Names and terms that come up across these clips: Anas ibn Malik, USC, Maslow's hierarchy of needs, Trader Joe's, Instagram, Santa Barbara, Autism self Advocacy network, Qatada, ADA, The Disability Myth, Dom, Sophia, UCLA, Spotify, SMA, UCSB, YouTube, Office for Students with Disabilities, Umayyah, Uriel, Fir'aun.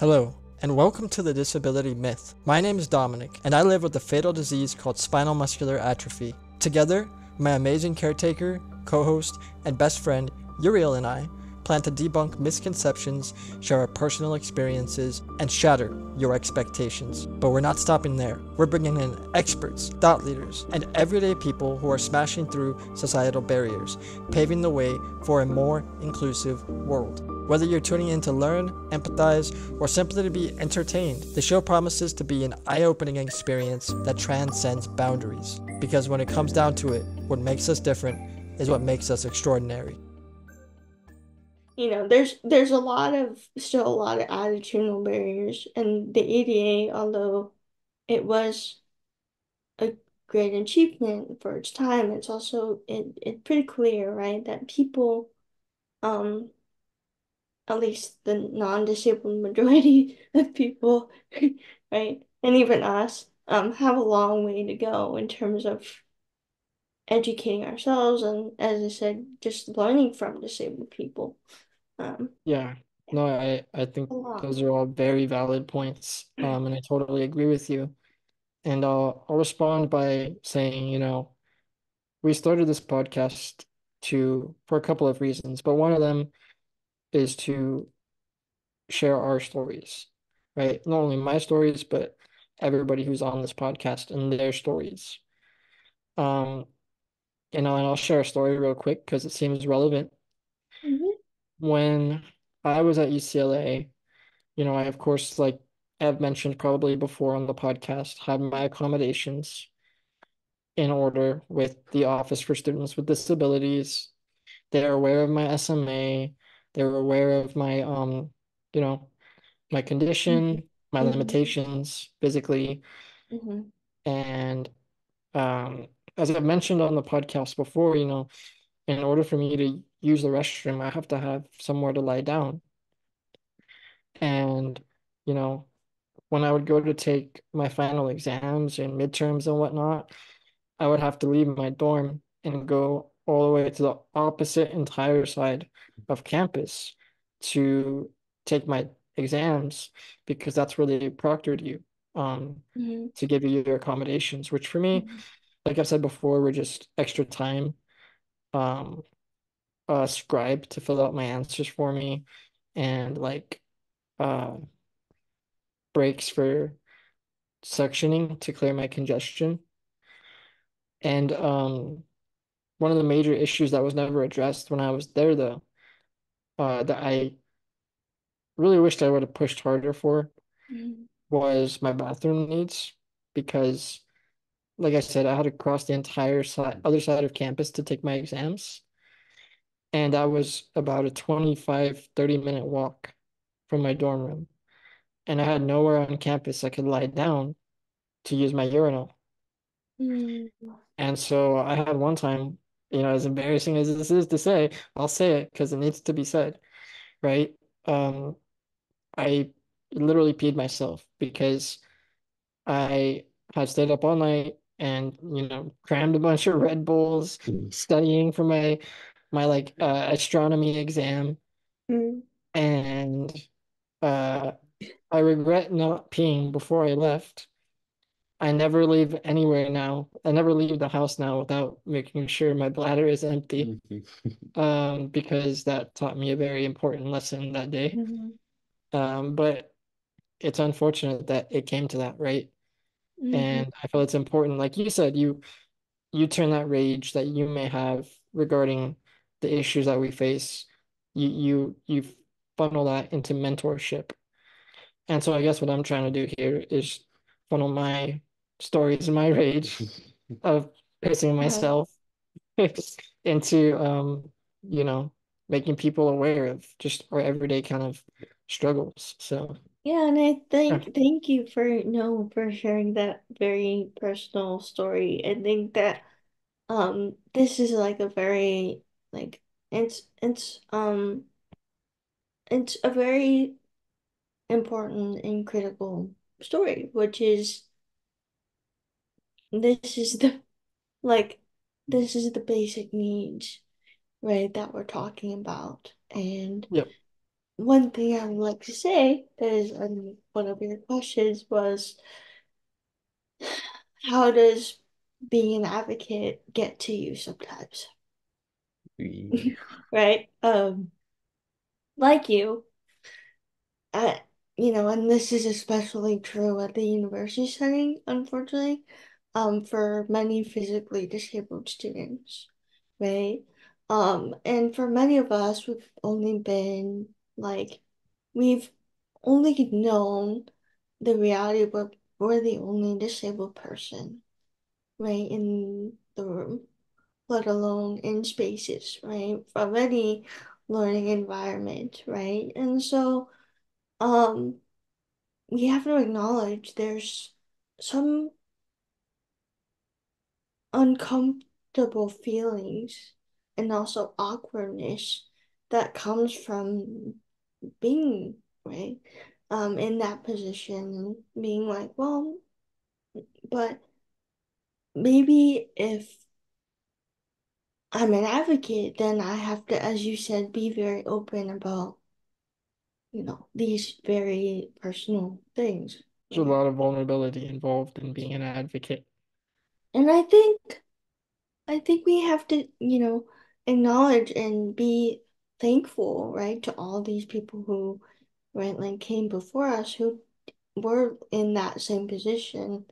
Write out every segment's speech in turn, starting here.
Hello, and welcome to The Disability Myth. My name is Dominic, and I live with a fatal disease called spinal muscular atrophy. Together, my amazing caretaker, co-host, and best friend, Uriel, and I plan to debunk misconceptions, share our personal experiences, and shatter your expectations. But we're not stopping there. We're bringing in experts, thought leaders, and everyday people who are smashing through societal barriers, paving the way for a more inclusive world. Whether you're tuning in to learn, empathize, or simply to be entertained, the show promises to be an eye-opening experience that transcends boundaries. Because when it comes down to it, what makes us different is what makes us extraordinary. You know, there's still a lot of attitudinal barriers, and the ADA, although it was a great achievement for its time, it's also it's pretty clear, right, that people, at least the non-disabled majority of people, right, and even us, have a long way to go in terms of educating ourselves and, as I said, just learning from disabled people. I think those are all very valid points, and I totally agree with you. And I'll respond by saying, you know, we started this podcast for a couple of reasons, but one of them is to share our stories, right? Not only my stories, but everybody who's on this podcast and their stories. And I'll share a story real quick because it seems relevant. Mm-hmm. When I was at UCLA, you know, I, of course, like I've mentioned probably before on the podcast, had my accommodations in order with the Office for Students with Disabilities. They're aware of my SMA. They were aware of my, you know, my condition, my mm-hmm. limitations physically. Mm-hmm. And as I've mentioned on the podcast before, you know, in order for me to use the restroom, I have to have somewhere to lie down. And, you know, when I would go to take my final exams and midterms and whatnot, I would have to leave my dorm and go all the way to the opposite entire side of campus to take my exams, because that's where they proctored you mm-hmm. to give you your accommodations, which for me, mm-hmm. like I've said before, were just extra time, a scribe to fill out my answers for me, and like breaks for suctioning to clear my congestion. And one of the major issues that was never addressed when I was there, though, that I really wished I would have pushed harder for, mm-hmm. was my bathroom needs. Because, like I said, I had to cross the entire other side of campus to take my exams. And that was about a 25-30 minute walk from my dorm room. And I had nowhere on campus I could lie down to use my urinal. Mm-hmm. And so I had one time, you know, as embarrassing as this is to say, I'll say it because it needs to be said, right? I literally peed myself because I had stayed up all night and, you know, crammed a bunch of Red Bulls, studying for my like astronomy exam. Mm-hmm. And I regret not peeing before I left. I never leave anywhere now. I never leave the house now without making sure my bladder is empty, because that taught me a very important lesson that day. Mm-hmm. But it's unfortunate that it came to that, right? Mm-hmm. And I feel it's important, like you said, you turn that rage that you may have regarding the issues that we face, you funnel that into mentorship. And so I guess what I'm trying to do here is funnel my stories and my rage of pissing myself into, you know, making people aware of just our everyday kind of struggles. So yeah, and I think thank you for sharing that very personal story. I think that this is like a very like it's a very important and critical story, which is this is the basic needs, right, that we're talking about. And yep. one thing I would like to say that is on one of your questions was, how does being an advocate get to you sometimes? Yeah. Right? Like you, and this is especially true at the university setting, unfortunately, for many physically disabled students, right? And for many of us, we've only known the reality of we're the only disabled person, right, in the room, let alone in spaces, right, from any learning environment, right? And so we have to acknowledge there's some uncomfortable feelings and also awkwardness that comes from being, right, in that position, and being like, well, but maybe if I'm an advocate, then I have to, as you said, be very open about, these very personal things. There's a lot of vulnerability involved in being an advocate. And I think we have to, acknowledge and be thankful, right, to all these people who, right, came before us, who were in that same position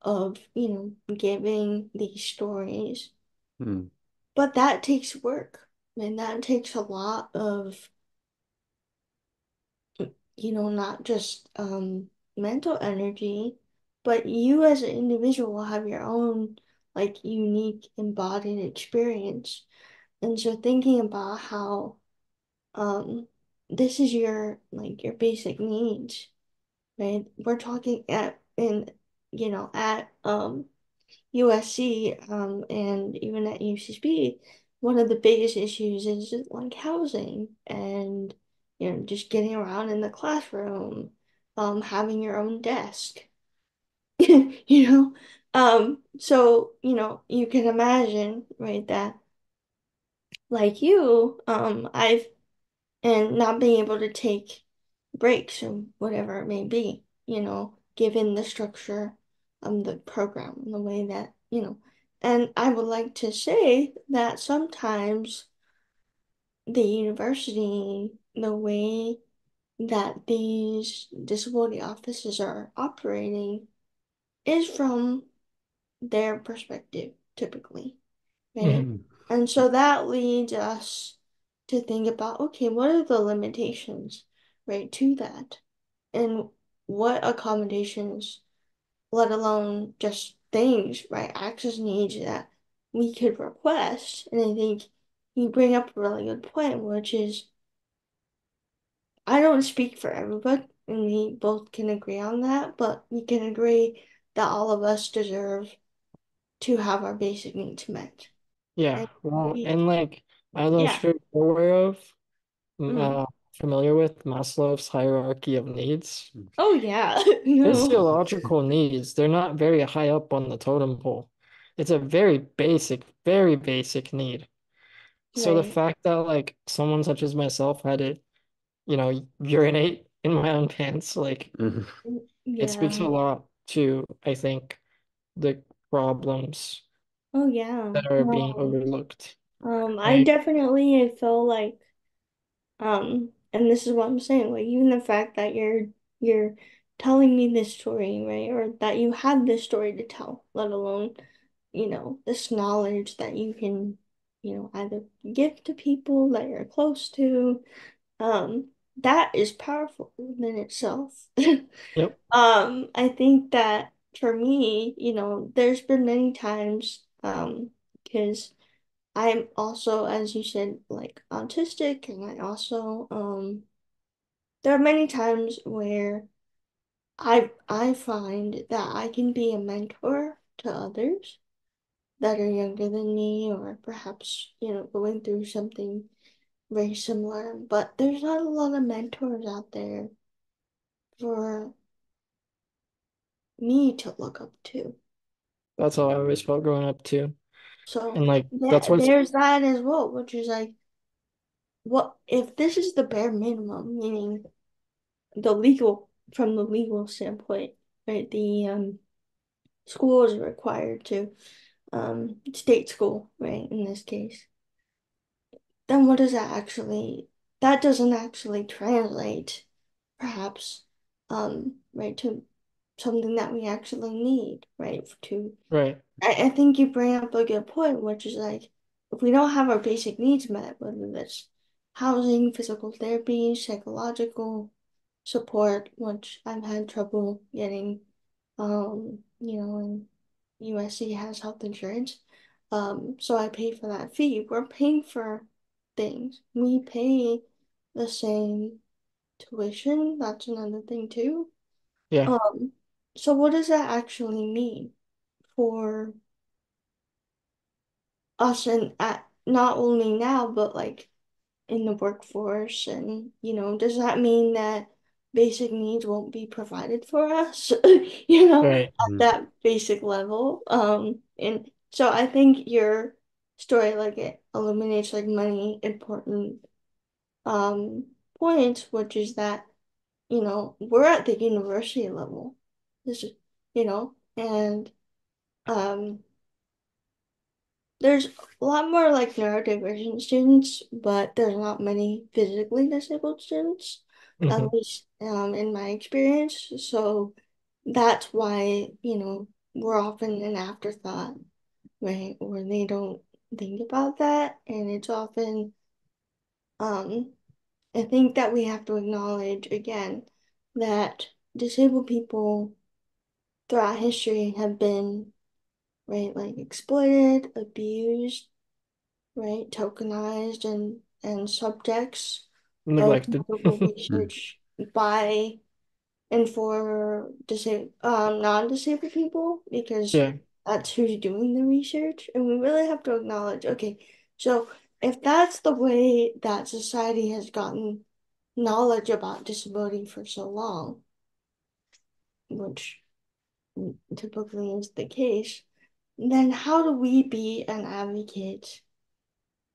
of, giving these stories. Mm. But that takes work, and that takes a lot of, not just mental energy, but you as an individual have your own, unique embodied experience. And so thinking about how this is your, your basic needs, right? We're talking at USC and even at UCSB, one of the biggest issues is housing and just getting around in the classroom, having your own desk, so you can imagine, right, that like you, I've and not being able to take breaks or whatever it may be, given the structure, the program, the way that, and I would like to say that sometimes the university, the way that these disability offices are operating is from their perspective, typically, right? Mm. And so that leads us to think about, okay, what are the limitations, right, to that? And what accommodations, let alone just things, right, access needs that we could request. And I think you bring up a really good point, which is, I don't speak for everybody, and we both can agree on that, but we can agree that all of us deserve to have our basic needs met. Yeah, and I'm not sure if you're aware of, familiar with Maslow's hierarchy of needs. Oh, yeah. Physiological needs, they're not very high up on the totem pole. It's a very basic need. Right. So the fact that someone such as myself had it, urinate in my own pants, it speaks a lot to, I think, the problems that are being overlooked. I definitely feel and this is what I'm saying, even the fact that you're telling me this story, right, or that you have this story to tell, let alone, this knowledge that you can, either give to people that you're close to, that is powerful in itself. Yep. I think that for me, there's been many times, because I'm also, as you said, autistic, and I also, there are many times where I find that I can be a mentor to others that are younger than me, or perhaps, going through something very similar, but there's not a lot of mentors out there for me to look up to. That's how I always felt growing up too. So that's what there's that as well, which is what if this is the bare minimum, meaning the legal, from the legal standpoint, right? The schools are required to, state school, right, in this case. Then what does that actually, that doesn't actually translate, perhaps, right, to something that we actually need, right, to, right. I think you bring up a good point, which is like, if we don't have our basic needs met, whether that's housing, physical therapy, psychological support, which I've had trouble getting, you know, and USC has health insurance, so I pay for that fee. We're paying for things. We pay the same tuition. That's another thing too. Yeah. So what does that actually mean for us, and at not only now, but like in the workforce? And, you know, does that mean that basic needs won't be provided for us, you know, right, at that basic level? And so I think your story, like, it illuminates like many important points, which is that, you know, we're at the university level. This is, you know, and there's a lot more like neurodivergent students, but there's not many physically disabled students, mm-hmm. at least in my experience. So that's why, you know, we're often an afterthought, right? Or they don't think about that. And it's often, I think that we have to acknowledge again that disabled people throughout history have been, right, like exploited, abused, right, tokenized, and subjects neglected research by and for non-disabled people, because yeah. that's who's doing the research. And we really have to acknowledge, okay, so if that's the way that society has gotten knowledge about disability for so long, which typically is the case, then how do we be an advocate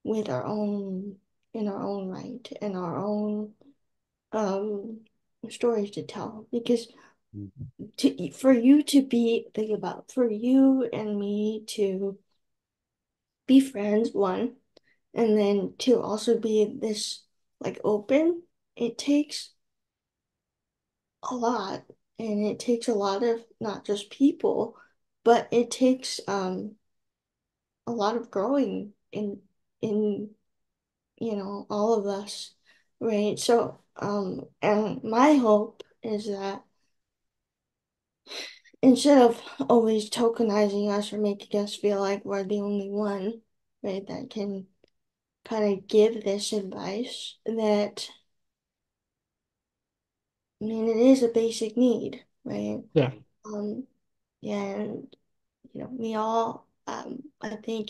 with our own, in our own right, and our own stories to tell? Because for you to be, think about, for you and me to be friends, one, and then to also be this like open, it takes a lot, and it takes a lot of not just people, but it takes a lot of growing in you know, all of us, right? So and my hope is that instead of always tokenizing us or making us feel like we're the only one, right, that can kind of give this advice, that, I mean, it is a basic need, right? Yeah. And, you know, we all, I think,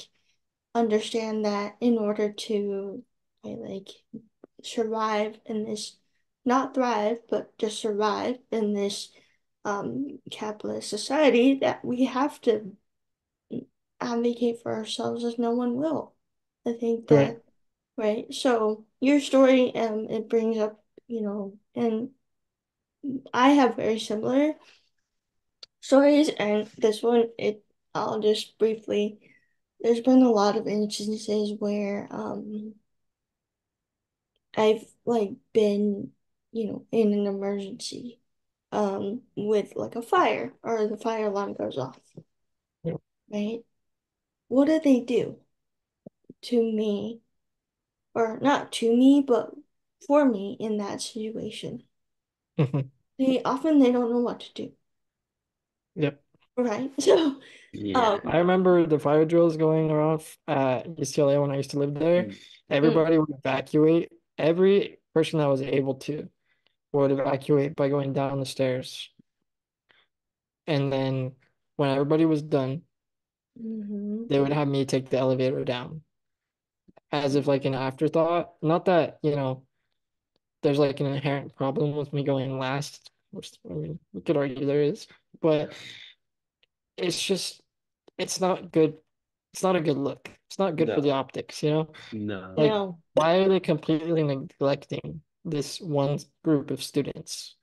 understand that in order to, right, like, survive in this, not thrive, but just survive in this capitalist society, that we have to advocate for ourselves as no one will. I think that, right? So your story, it brings up, you know, and I have very similar stories, and this one, I'll just briefly, there's been a lot of instances where I've like been, you know, in an emergency with like a fire, or the fire alarm goes off, yeah. right? What do they do to me, or not to me, but for me in that situation? Mm-hmm. They don't know what to do. Yep. Right. So yeah. I remember the fire drills going off at UCLA when I used to live there. Everybody would evacuate. Every person that was able to would evacuate by going down the stairs. And then when everybody was done, they would have me take the elevator down, as if like an afterthought. Not that, you know, there's like an inherent problem with me going last, which, I mean, we could argue there is, but it's just, it's not good it's not a good look. It's not good for the optics, you know? No. Like, why are they completely neglecting this one group of students?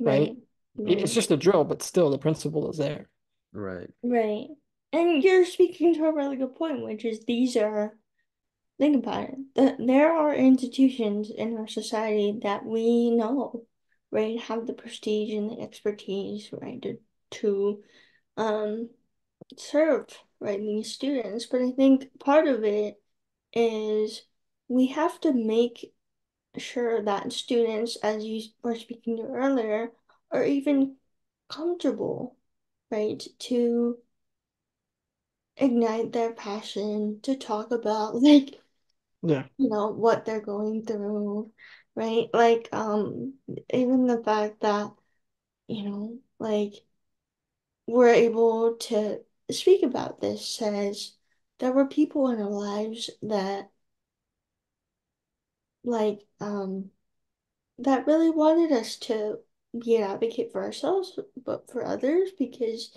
Right? Right? It's just a drill, but still the principle is there. Right. Right. And you're speaking to a really good point, which is these are, think about it, there are institutions in our society that we know, right, have the prestige and the expertise, right, to serve, right, these students. But I think part of it is we have to make sure that students, as you were speaking to earlier, are even comfortable, right, to ignite their passion, to talk about, like, you know, what they're going through, right? Like, even the fact that, you know, like, we're able to speak about this says there were people in our lives that, like, that really wanted us to be an advocate for ourselves, but for others, because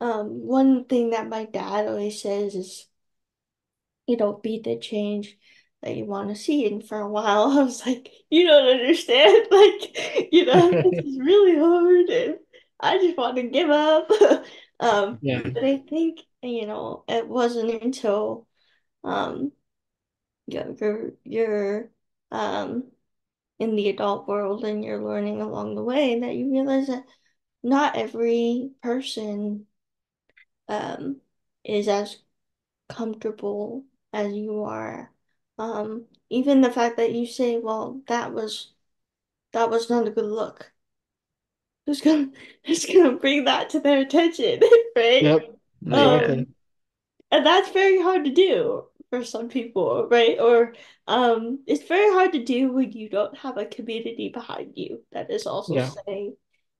one thing that my dad always says is, you know, be the change that you want to see. And for a while, I was like, you don't understand. Like, you know, this is really hard, and I just want to give up. But I think, you know, it wasn't until you're in the adult world and you're learning along the way that you realize that not every person is as comfortable as you are. Even the fact that you say, well, that was not a good look. Who's gonna bring that to their attention, right? Yep. And that's very hard to do for some people, right? Or it's very hard to do when you don't have a community behind you that is also saying,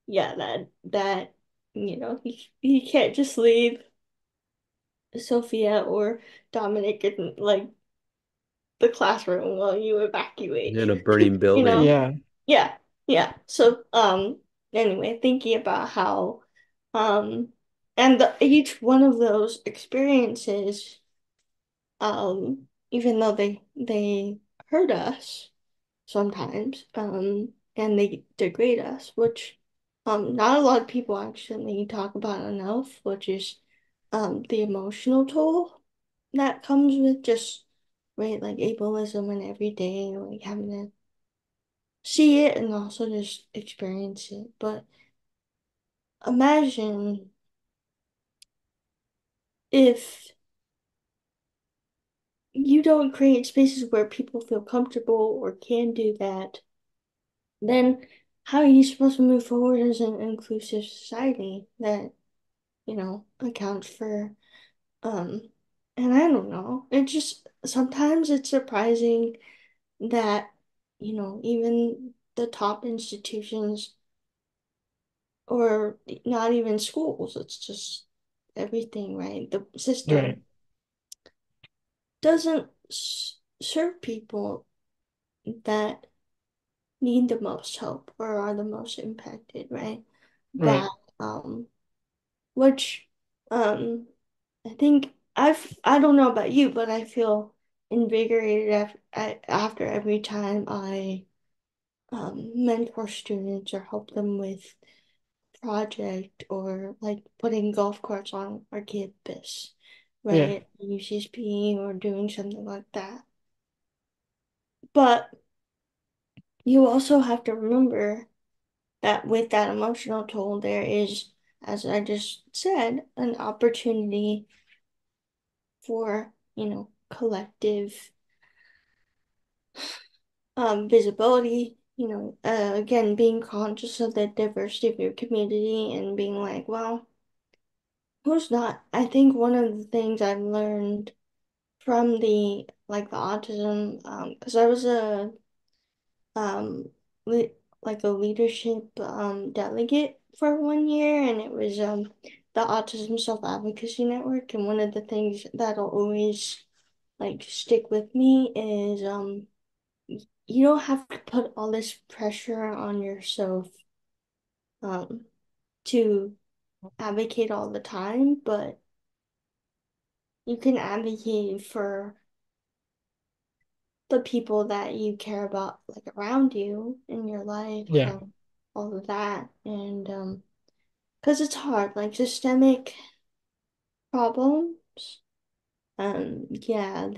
that you know, he can't just leave Sophia or Dominic in, like, the classroom while you evacuate in a burning building. You know? Yeah. So anyway, thinking about how and each one of those experiences, even though they hurt us sometimes, and they degrade us, which not a lot of people actually talk about enough, which is the emotional toll that comes with just, right, like, ableism and everyday, like, having to see it and also just experience it. But imagine if you don't create spaces where people feel comfortable or can do that, then how are you supposed to move forward as an inclusive society that, you know, accounts for, and I don't know, it just, sometimes it's surprising that, you know, even the top institutions, or not even schools, it's just everything, right? The system doesn't serve people that need the most help or are the most impacted, right? That, which, I think, I don't know about you, but I feel invigorated after every time I mentor students or help them with project, or like putting golf carts on our campus, right? UCSB, or doing something like that. But you also have to remember that with that emotional toll, there is, as I just said, an opportunity for, you know, collective visibility, you know, again, being conscious of the diversity of your community and being like, well, who's not? I think one of the things I've learned from the, like, the autism, because I was a like a leadership delegate for 1 year, and it was the Autism Self Advocacy Network, and one of the things that'll always, like, stick with me is you don't have to put all this pressure on yourself to advocate all the time, but you can advocate for the people that you care about, like around you in your life, yeah, and all of that. And because it's hard, like systemic problems, yeah, they'll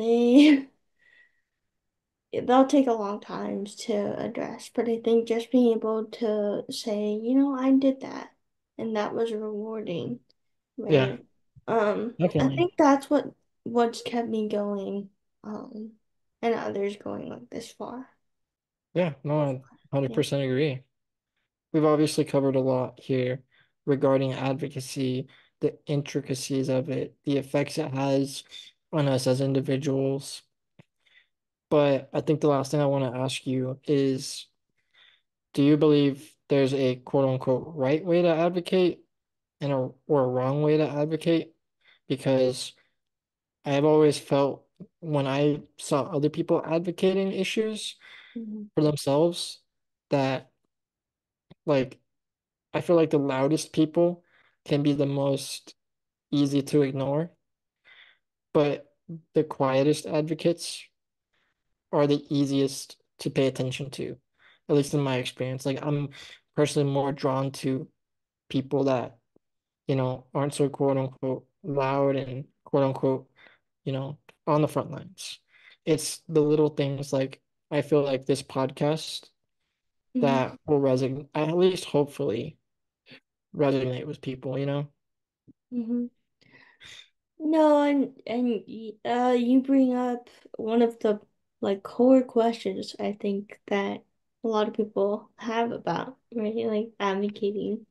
take a long time to address, but I think just being able to say, you know, I did that and that was rewarding, right? Yeah. Definitely. I think that's what's kept me going, and others going like this far. Yeah, no, I 100% agree. We've obviously covered a lot here regarding advocacy, the intricacies of it, the effects it has on us as individuals. But I think the last thing I want to ask you is, do you believe there's a quote-unquote right way to advocate and or a wrong way to advocate? Because I've always felt when I saw other people advocating issues for themselves that, like, I feel like the loudest people can be the most easy to ignore, but the quietest advocates are the easiest to pay attention to, at least in my experience. Like, I'm personally more drawn to people that, you know, aren't so quote-unquote loud and quote-unquote, you know, on the front lines. It's the little things, like I feel like this podcast that will resonate, at least hopefully resonate with people, you know? No, and you bring up one of the, like, core questions I think that a lot of people have about, right, like advocating.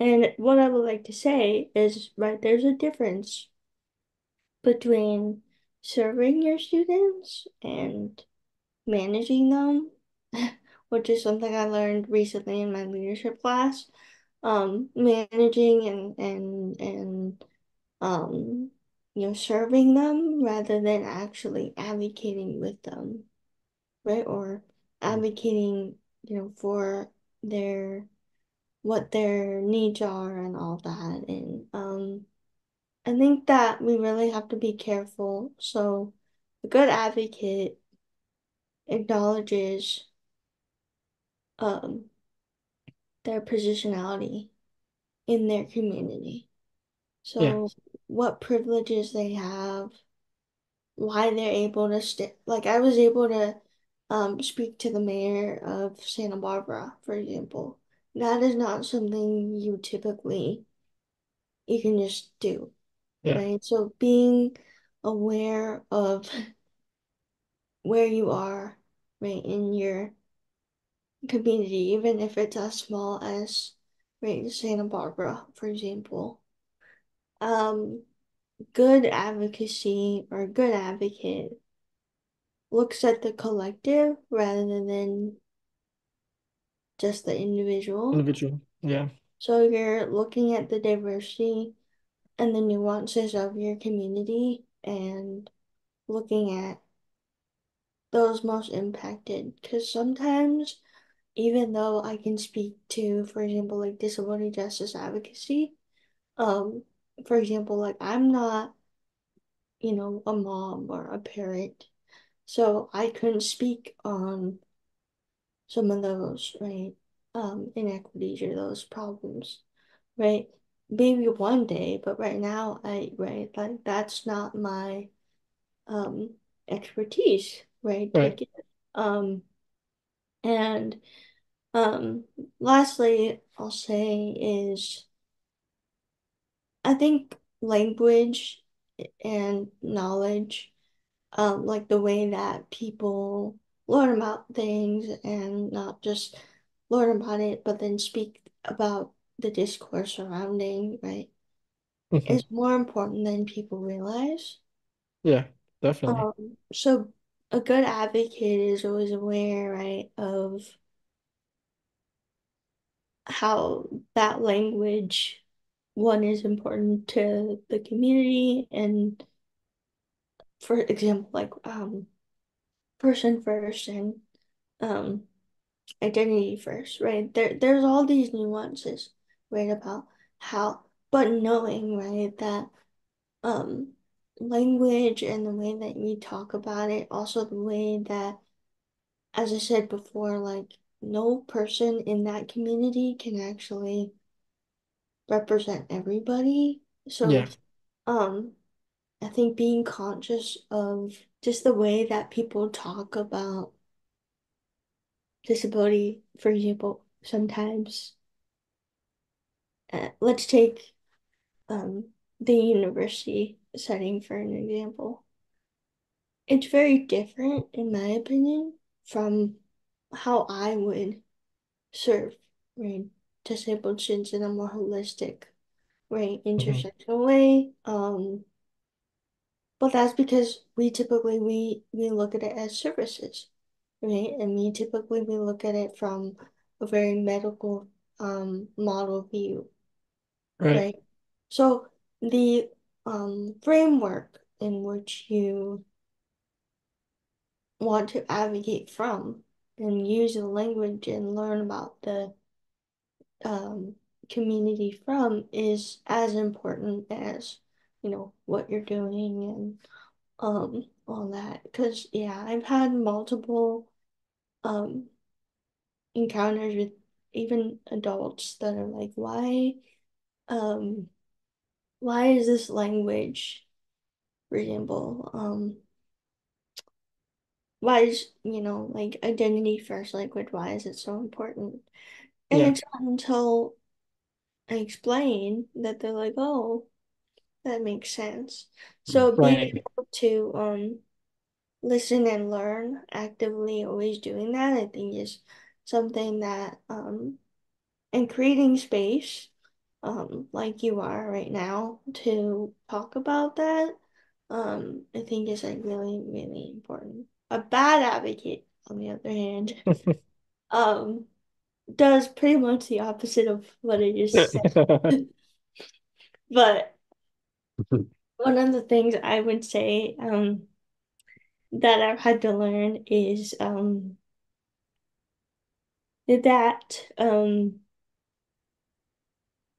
And what I would like to say is, right, there's a difference between serving your students and managing them, which is something I learned recently in my leadership class. Managing and you know, serving them rather than actually advocating with them, right? Or advocating, you know, for their, what their needs are and all that. And I think that we really have to be careful. So a good advocate acknowledges their positionality in their community. So what privileges they have, why they're able to stay. Like, I was able to speak to the mayor of Santa Barbara, for example. That is not something you typically, you can just do. Yeah. Right? So being aware of where you are, right, in your community, even if it's as small as, right, Santa Barbara, for example. Good advocacy or good advocate looks at the collective rather than just the individual. Yeah. So you're looking at the diversity and the nuances of your community and looking at those most impacted. Because sometimes, even though I can speak to, for example, like disability justice advocacy, for example, like I'm not, you know, a mom or a parent, so I couldn't speak on some of those, right, inequities or those problems, right? Maybe one day, but right now, like that's not my expertise, right? And lastly, I'll say is, I think language and knowledge, like the way that people learn about things and not just learn about it, but then speak about the discourse surrounding, right, is more important than people realize. Yeah, definitely. So a good advocate is always aware, right, of how that language, one, is important to the community, and for example, like person first and identity first, right? There's all these nuances, right, about how, but knowing, right, that language and the way that you talk about it. Also the way that, as I said before, like no person in that community can actually represent everybody. So yeah. I think being conscious of just the way that people talk about disability, for example, sometimes let's take the university setting for an example. It's very different, in my opinion, from how I would serve, right, disabled students in a more holistic, right, intersectional way. But that's because we typically, we look at it as services, right? And we look at it from a very medical model view, right? So the framework in which you want to advocate from and use the language and learn about the community from is as important as, you know, what you're doing and all that. Because, yeah, I've had multiple encounters with even adults that are like, why is this language, for example, why is, you know, like identity first language, why is it so important? And it's not until I explain that they're like, oh, that makes sense. So being able to listen and learn actively, always doing that, I think is something that, and creating space, like you are right now, to talk about that, I think is like really, really important. A bad advocate, on the other hand, does pretty much the opposite of what I just said. But one of the things I would say that I've had to learn is that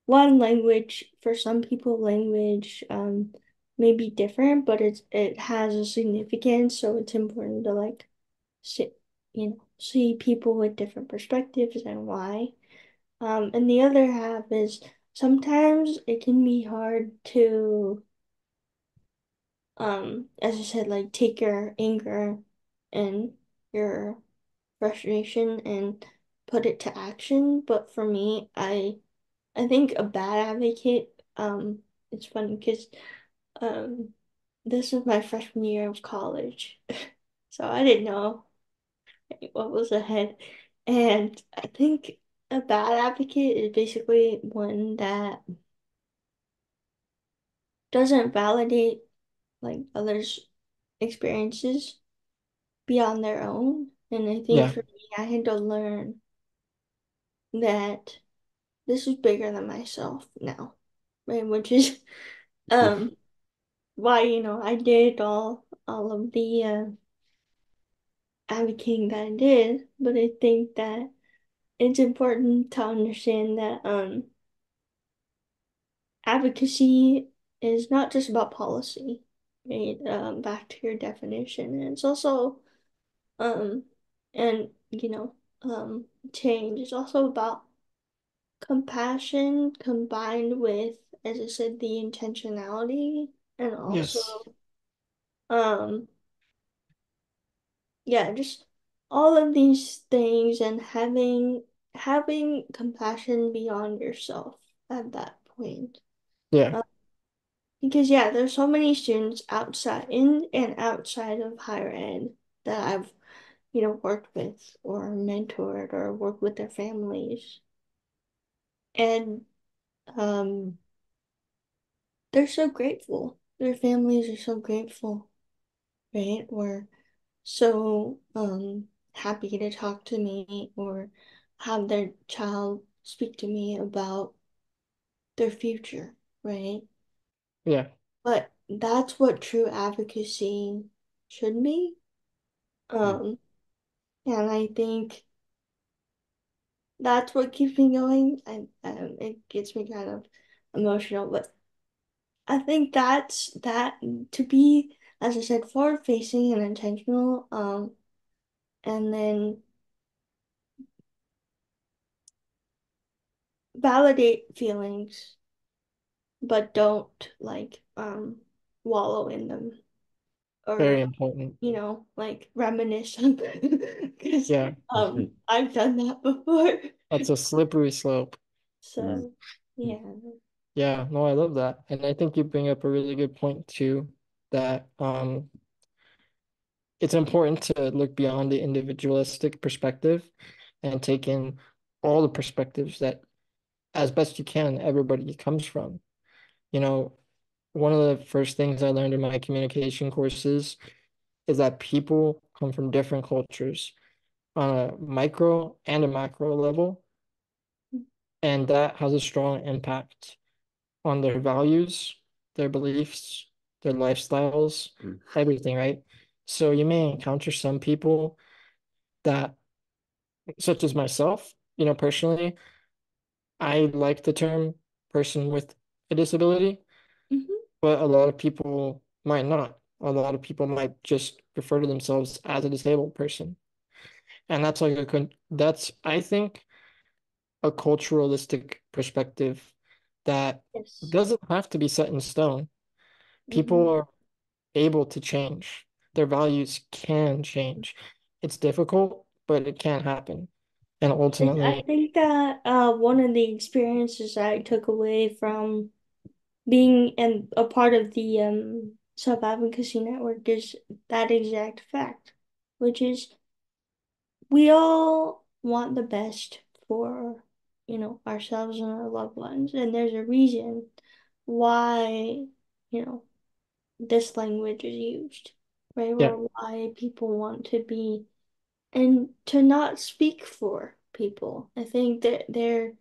one language, for some people, language may be different, but it has a significance. So it's important to like see people with different perspectives and why. And the other half is sometimes it can be hard to, as I said, like take your anger and your frustration and put it to action. But for me, I think a bad advocate, it's funny because this was my freshman year of college. So I didn't know what was ahead. And I think a bad advocate is basically one that doesn't validate like others' experiences beyond their own. And I think for me, I had to learn that this is bigger than myself now, right? Which is why, you know, I did all of the advocating that I did, but I think that it's important to understand that advocacy is not just about policy, right? Back to your definition. And it's also, and, you know, change. It's also about compassion combined with, as I said, the intentionality and also, just all of these things and having compassion beyond yourself at that point. Because, there's so many students outside, in and outside of higher ed that I've, you know, worked with or mentored or worked with their families. And they're so grateful. Their families are so grateful, right? Or so happy to talk to me or have their child speak to me about their future, right? Yeah. But that's what true advocacy should be. And I think that's what keeps me going. It gets me kind of emotional, but I think that's that to be, as I said, forward-facing and intentional, and then validate feelings, but don't wallow in them. Or, very important. You know, reminisce on them. Yeah. I've done that before. That's a slippery slope. So, yeah, no, I love that. And I think you bring up a really good point too, that it's important to look beyond the individualistic perspective and take in all the perspectives that, as best you can, everybody comes from. You know, one of the first things I learned in my communication courses is that people come from different cultures on a micro and a macro level. And that has a strong impact on their values, their beliefs, their lifestyles, everything, right? So you may encounter some people that, such as myself, you know, personally, I like the term person with a disability, but a lot of people might not. A lot of people might just refer to themselves as a disabled person. And that's that's, I think, a culturalistic perspective that doesn't have to be set in stone. People are able to change. Their values can change. It's difficult, but it can happen. And ultimately, I think that one of the experiences I took away from being a part of the self advocacy network is that exact fact, which is we all want the best for, you know, ourselves and our loved ones, and there's a reason why, you know, this language is used, right? Yeah. Or why people want to be. And to not speak for people. I think that there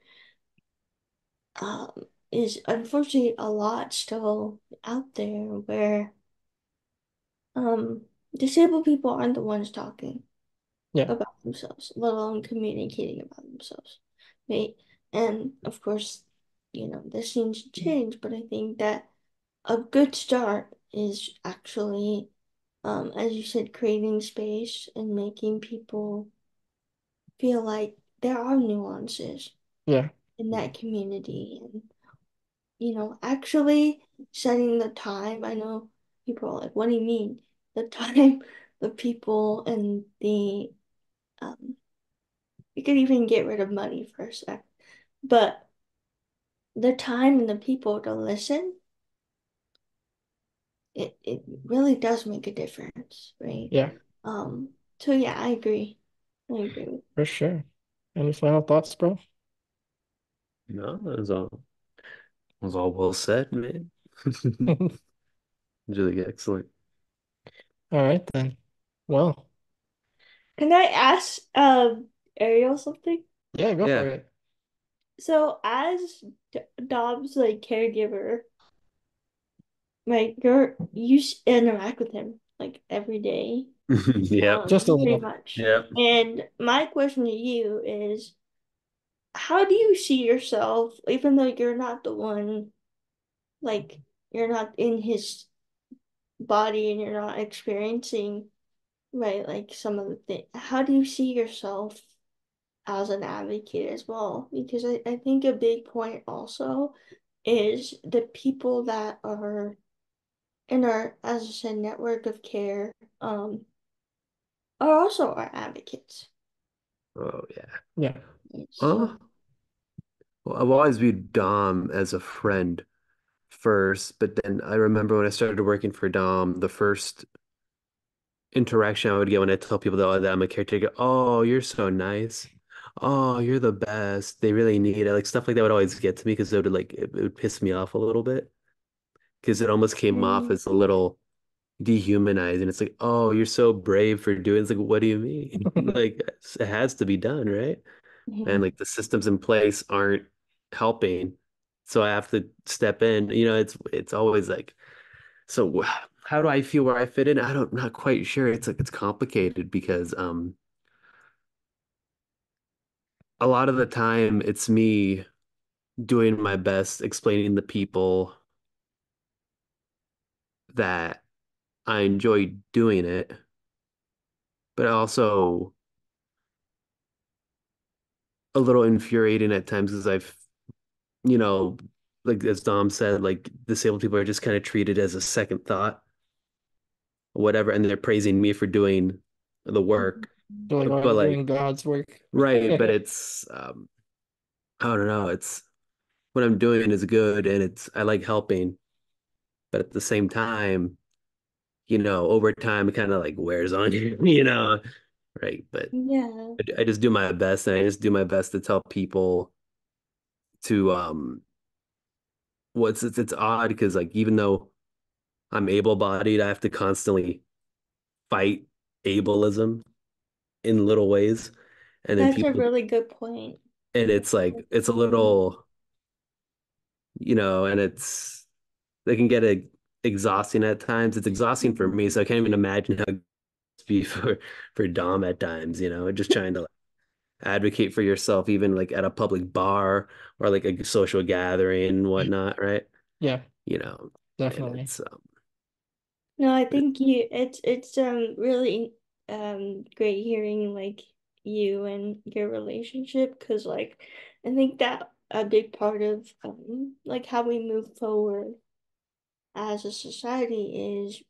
is, unfortunately, a lot still out there where disabled people aren't the ones talking about themselves, let alone communicating about themselves. Right? And, of course, you know, this needs to change, but I think that a good start is actually... as you said, creating space and making people feel like there are nuances in that community. And, you know, actually setting the time. I know people are like, what do you mean? The time, the people, and the, you could even get rid of money for a sec. But the time and the people to listen, it really does make a difference, right? Yeah. So yeah, I agree. For sure. Any final thoughts, bro? No, it was all well said, man. Really excellent. All right then. Well, can I ask Ariel something? Yeah, go for it. So, as Dom's caregiver, you interact with him every day. Just a little. Much. Yeah. And my question to you is, how do you see yourself, even though you're not the one, you're not in his body and you're not experiencing, right, some of the things. How do you see yourself as an advocate as well? Because I think a big point also is the people that are in our, as I said, network of care, are also our advocates. Oh, yeah. Yeah. Well, I've always viewed Dom as a friend first, but then I remember when I started working for Dom, the first interaction I would get when I tell people that I'm a caretaker, oh, you're so nice. Oh, you're the best. They really need it. Stuff like that would always get to me because it would piss me off a little bit. Because it almost came off as a little dehumanizing. It's like, oh, you're so brave for doing it. It's like, what do you mean? It has to be done, right? Yeah. And the systems in place aren't helping, so I have to step in. You know, it's always so how do I feel where I fit in? I'm not quite sure. It's it's complicated because a lot of the time it's me doing my best, explaining the people. that I enjoy doing it, but also a little infuriating at times because I've, you know, like as Dom said, like disabled people are just kind of treated as a second thought, whatever, and they're praising me for doing the work, doing God's work, right? But it's, I don't know. It's what I'm doing is good, and it's I like helping, but at the same time, you know, over time, it kind of like wears on you, you know, right? But yeah, I just do my best, and I just do my best to tell people to what's it's odd because like even though I'm able-bodied, I have to constantly fight ableism in little ways, and that's a really good point. And it's like it's a little, you know, and it's they can get exhausting at times. It's exhausting for me, so I can't even imagine how it must be for Dom at times. You know, just trying to like, advocate for yourself, even like at a public bar or like a social gathering and whatnot, right? Yeah, you know, definitely. It's, no, I think it's really great hearing like you and your relationship, because like I think that a big part of like how we move forward as a society is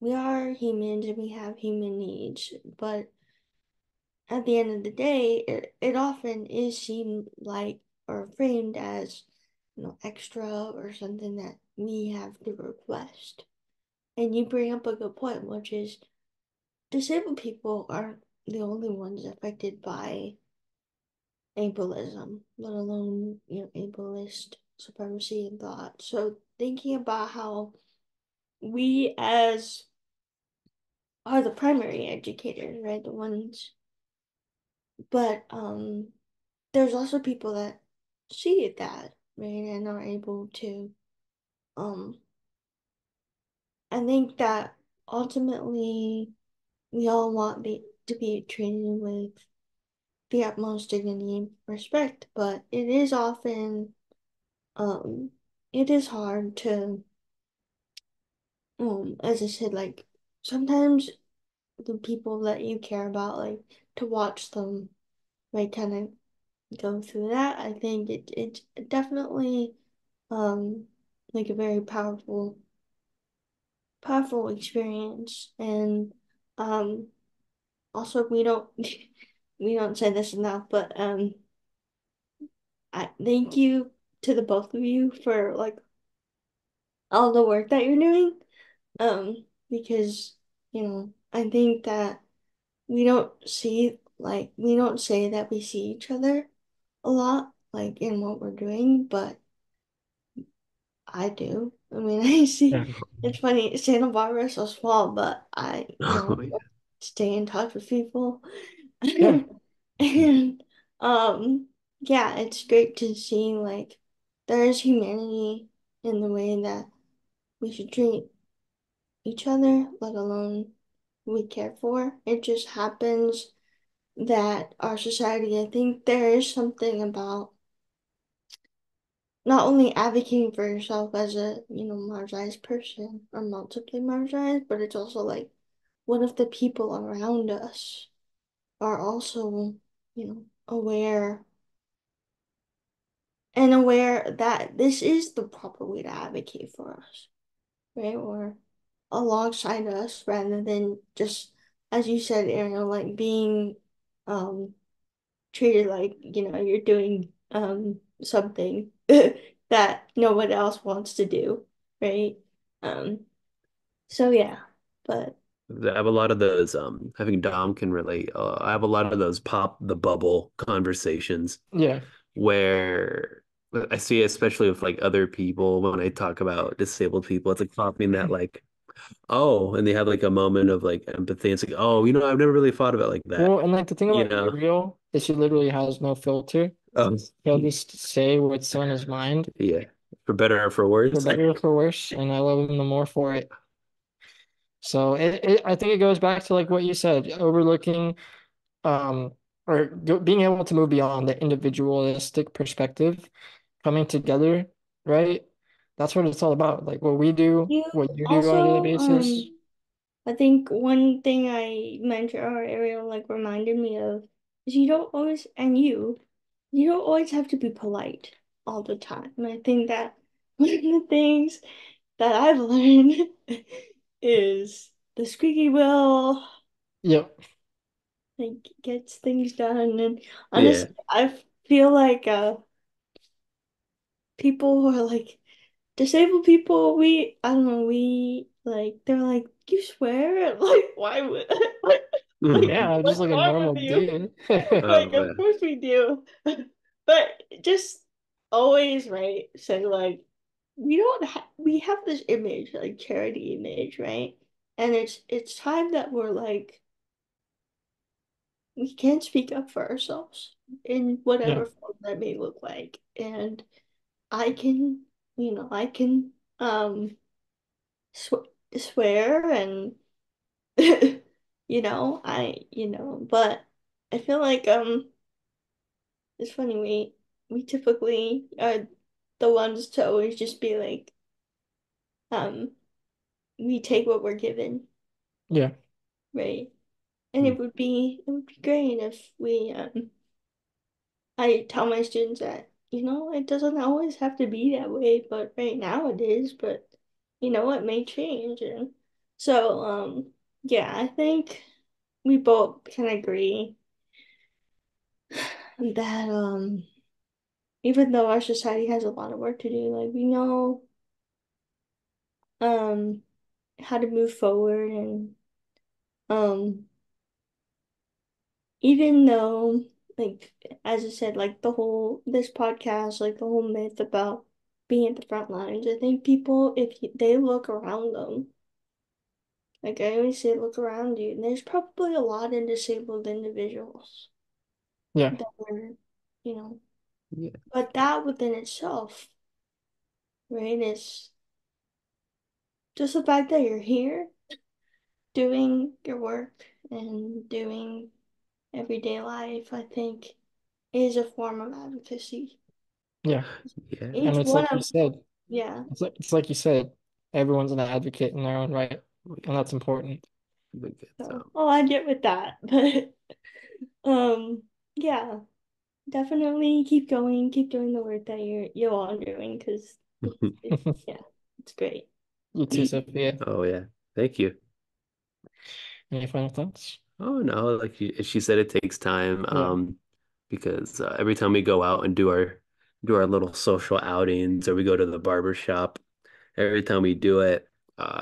we are humans and we have human needs, but at the end of the day it often is seen like or framed as, you know, extra or something that we have to request. And you bring up a good point, which is disabled people aren't the only ones affected by ableism, let alone, you know, ableist supremacy and thought. So thinking about how we as are the primary educators, right, the ones, but there's also people that see it that, right, and are able to, I think that ultimately we all want to be treated with the utmost dignity and respect, but it is often, it is hard to, as I said, like, sometimes the people that you care about, like, to watch them, like, kind of go through that, I think it's definitely, like, a very powerful experience, and, also we don't say this enough, but I thank you to the both of you for like all the work that you're doing, because, you know, I think that we don't say that we see each other a lot, like in what we're doing, but I do. I mean, I see. It's funny. Santa Barbara is so small, but I stay in touch with people. Yeah. And yeah, it's great to see like there is humanity in the way that we should treat each other, let alone we care for. It just happens that our society, I think there is something about not only advocating for yourself as a, you know, marginalized person or multiply marginalized, but it's also like what if the people around us are also, you know, aware that this is the proper way to advocate for us, right? Or alongside us rather than just, as you said, Ariel, like being treated like, you know, you're doing something that no one else wants to do, right? So yeah, but I have a lot of those, I think Dom can relate, I have a lot of those pop the bubble conversations, yeah, where I see, especially with like other people, when I talk about disabled people, it's like popping that like, oh, and they have like a moment of like empathy. It's like, oh, you know, I've never really thought about it like that. Well, and like the thing about Uriel is she literally has no filter. He'll just say what's on his mind. Yeah, for better or for worse. For better or for worse, and I love him the more for it. So I think it goes back to like what you said, overlooking, or being able to move beyond the individualistic perspective, coming together, right? that's what it's all about. Like what we do, what you do also, on a daily basis. I think one thing I mentioned, or Ariel like reminded me of, is you don't always have to be polite all the time. And I think that one of the things that I've learned is the squeaky wheel. Yep. Like gets things done. And honestly, I feel like people who are like disabled people, they're like, you swear? Like, why would I'm just like a normal dude. Like, of course we do. But just always, right, say like, we have this image, like charity image, right? And it's time that we're like, we can speak up for ourselves in whatever form that may look like. And I can swear and, but I feel like, it's funny, we typically are the ones to always just be like, we take what we're given. Yeah. Right. And it would be great if we, I tell my students that, it doesn't always have to be that way, but right now it is, but it may change. And so, I think we both can agree that, even though our society has a lot of work to do, like we know how to move forward, and even though, like as I said, like this podcast, like the whole myth about being at the front lines, I think people, they look around them, like I always say, look around you, and there's probably a lot of disabled individuals. Yeah. That are, Yeah. But that within itself, right, is just the fact that you're here doing your work and doing everyday life, I think, is a form of advocacy. Yeah. Yeah. And it's like you said. Yeah. It's like you said, everyone's an advocate in their own right. And that's important. So, I get with that. But yeah. Definitely keep doing the work that you all are doing, because it's great. You too, Sophia. Oh yeah, thank you. Any final thoughts? Oh no, like she said, it takes time. Yeah. Because every time we go out and do our little social outings, or we go to the barbershop, every time we do it,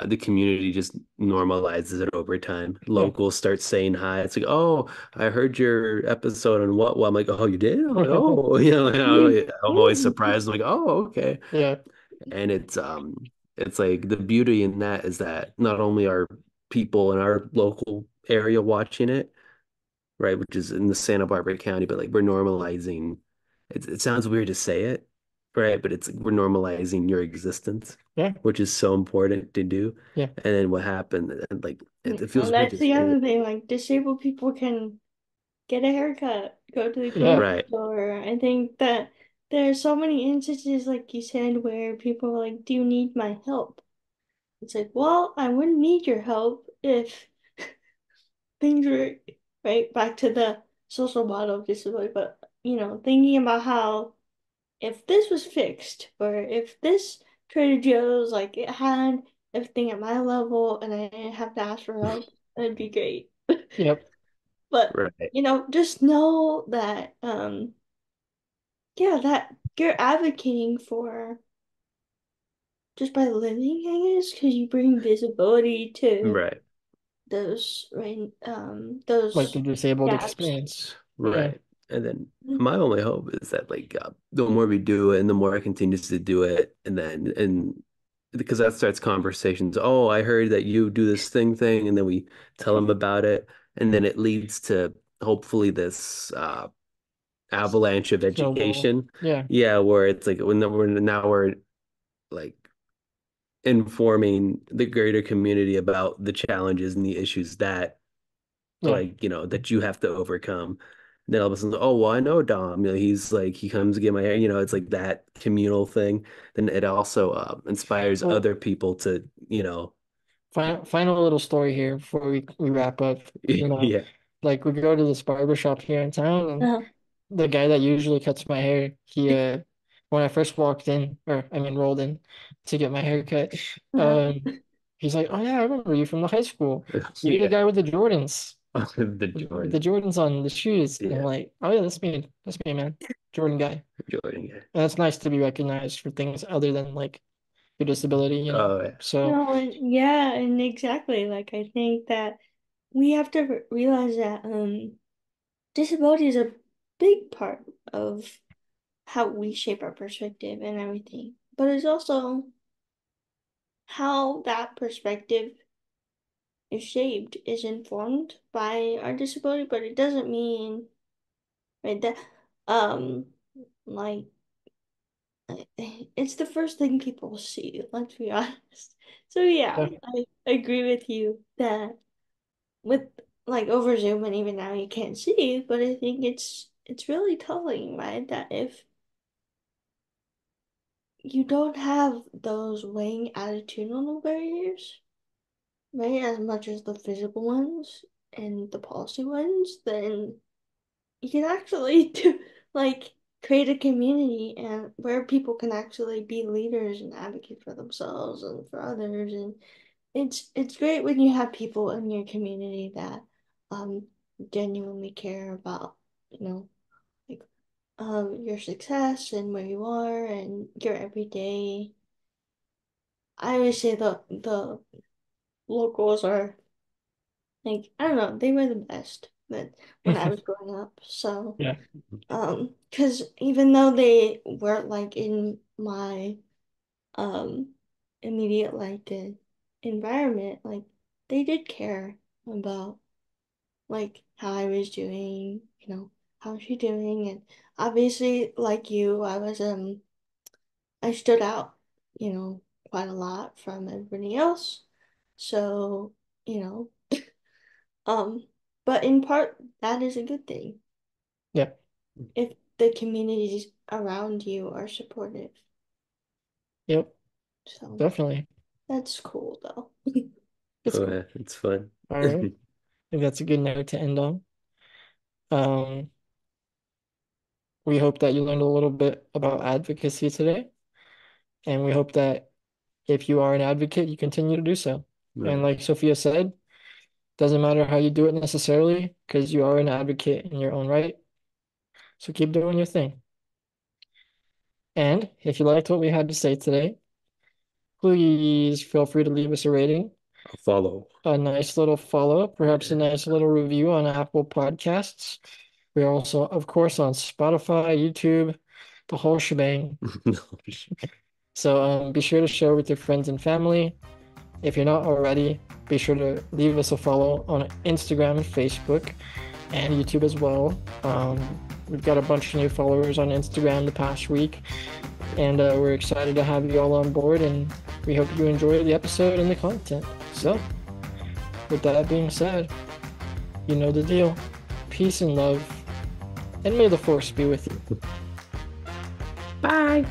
the community just normalizes it over time. Locals start saying hi. It's like, oh, I heard your episode on what? Well, I'm like, oh, you did? I'm like, oh, I'm always surprised. I'm like, oh, okay. Yeah. And it's like the beauty in that is that not only are people in our local area watching it, right, which is in the Santa Barbara County, but like we're normalizing. It sounds weird to say it, right, but it's like we're normalizing your existence, which is so important to do. Yeah. And then what happened? Like it feels. And that's the other thing. Like disabled people can get a haircut, go to the store. I think that there are so many instances, like you said, where people are like, "Do you need my help?" It's like, well, I wouldn't need your help if things were right back to the social model of disability. But thinking about how, if this was fixed, or if this Trader Joe's, like, it had everything at my level and I didn't have to ask for help, that'd be great. Yep. But, just know that, that you're advocating for just by living, I guess, because you bring visibility to those, right, those. Like the disabled experience. Right. Yeah. And then my only hope is that, like, the more we do it and the more I continue to do it, and because that starts conversations. Oh, I heard that you do this thing, and then we tell them about it. And then it leads to hopefully this avalanche of education. Yeah. Yeah, where it's like we're like informing the greater community about the challenges and the issues that that you have to overcome. then all of a sudden, oh, well, I know Dom. You know, he's like, he comes to get my hair. You know, it's like that communal thing. Then it also inspires other people to, you know. Final little story here before we wrap up. You know, yeah. Like, we go to this barbershop here in town, and the guy that usually cuts my hair, he, when I first walked in, or I mean, rolled in to get my hair cut, he's like, oh, yeah, I remember you from the high school. You're the guy with the Jordans. The Jordans on the shoes. Yeah. And I'm like, oh yeah, that's me, man. Jordan guy. And it's nice to be recognized for things other than like your disability, you know. Oh, yeah. So and exactly. Like, I think that we have to realize that disability is a big part of how we shape our perspective and everything. But it's also how that perspective is shaped, is informed by our disability, but it doesn't mean, right, that like, it's the first thing people see, let's be honest. So yeah, I agree with you that with, like, over Zoom, and even now you can't see, but I think it's really telling, right, that if you don't have those weighing attitudinal barriers, right, as much as the physical ones and the policy ones, then you can actually do, like, create a community and where people can actually be leaders and advocate for themselves and for others. And it's great when you have people in your community that genuinely care about, you know, like, your success and where you are and your everyday. I always say the locals are, like, I don't know, they were the best when I was growing up. So yeah, because even though they weren't, like, in my immediate, like, the environment, like, they did care about, like, how I was doing, you know, how she doing. And obviously, like you, I was I stood out, you know, quite a lot from everybody else. So, you know, but in part, that is a good thing. Yeah. If the communities around you are supportive. Yep. So definitely. That's cool, though. It's cool. Yeah, it's fun. All right. I think that's a good note to end on. We hope that you learned a little bit about advocacy today. And we hope that if you are an advocate, you continue to do so. Right. And like Sophia said, doesn't matter how you do it necessarily, because you are an advocate in your own right. So keep doing your thing. And if you liked what we had to say today, please feel free to leave us a rating. A follow. A nice little follow, perhaps a nice little review on Apple Podcasts. We are also, of course, on Spotify, YouTube, the whole shebang. So be sure to share with your friends and family. If you're not already, be sure to leave us a follow on Instagram and Facebook and YouTube as well. We've got a bunch of new followers on Instagram the past week, and we're excited to have you all on board, and we hope you enjoy the episode and the content. So, with that being said, you know the deal. Peace and love, and may the force be with you. Bye!